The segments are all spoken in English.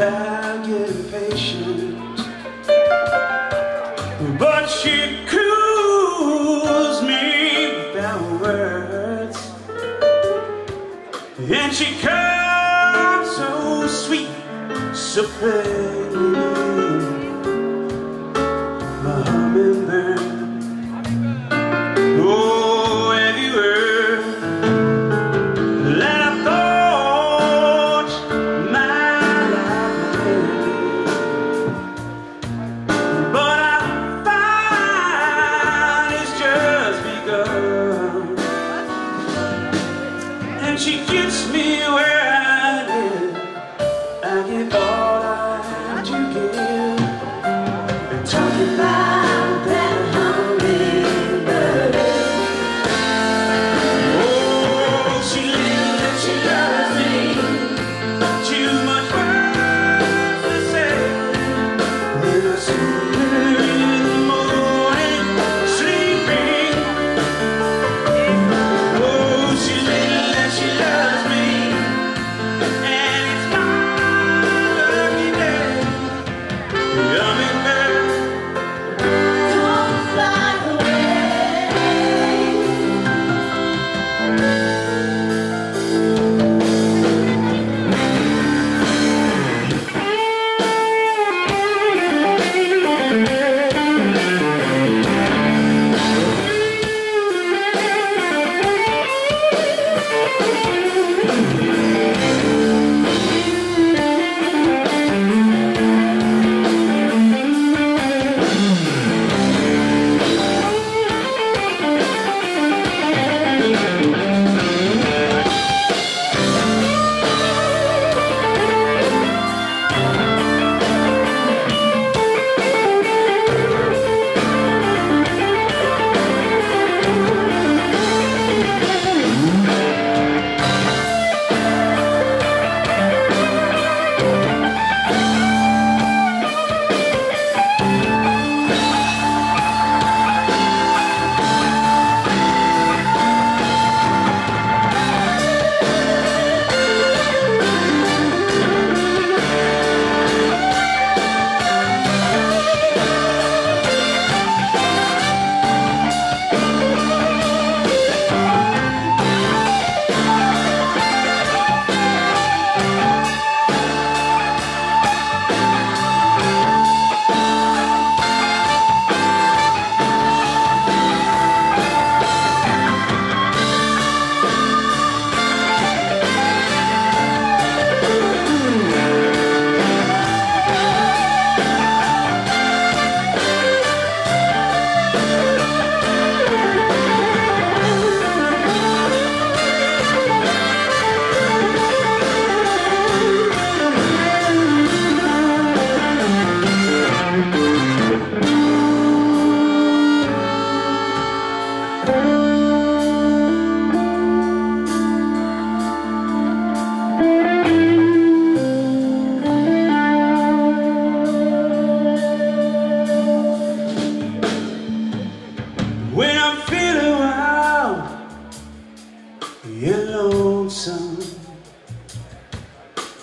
I get impatient, but she cools me without words, and she comes so sweet, so plainly. My heart will burn, oh, every word that I thought. She gets me where I live. I get all I do give. And talking about that hummingbird. Oh, she lives and she loves me. Too much words to say. When I see her in the morning, sleeping. Oh, she lives.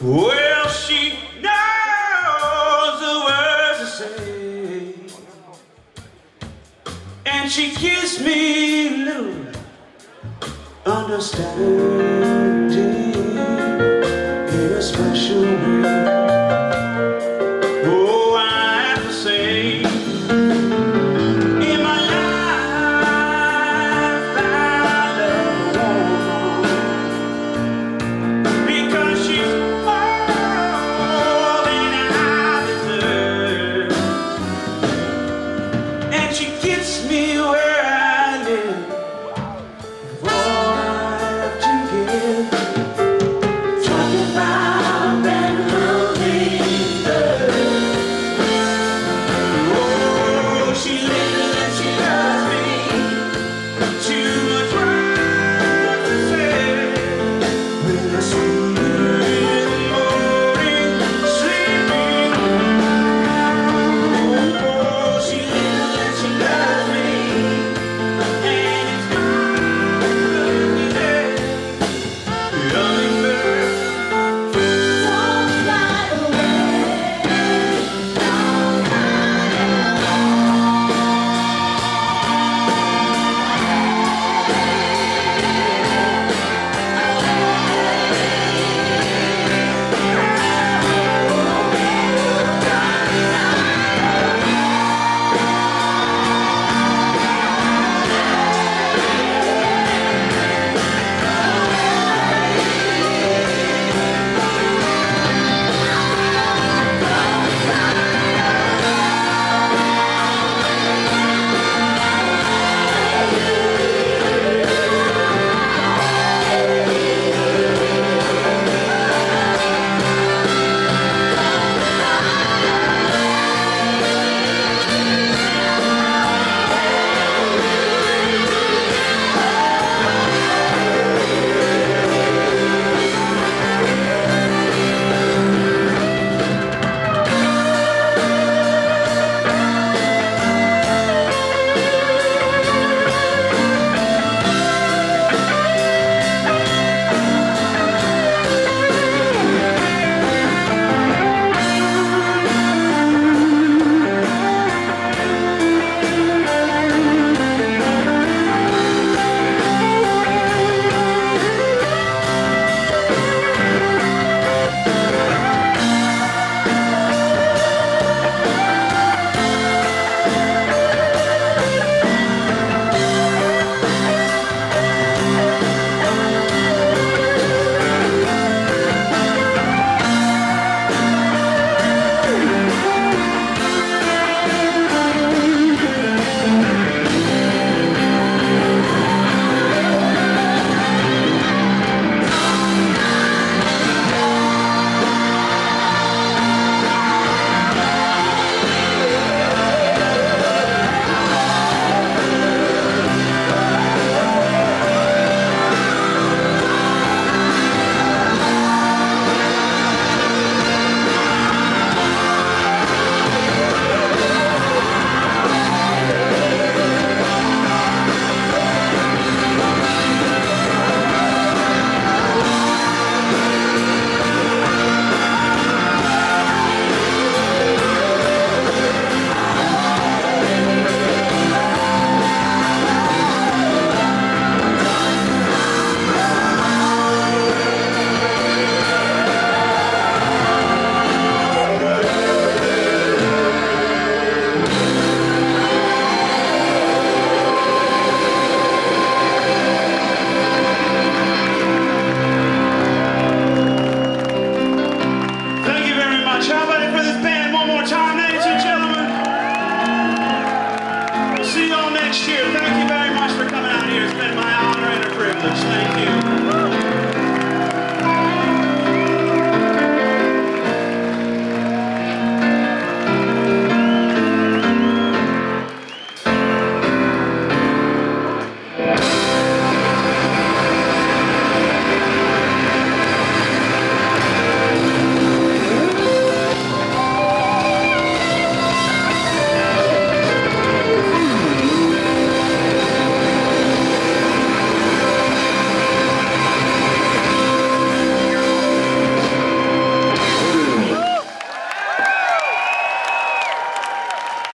Well, she knows the words to say, and she gives me little understanding in a special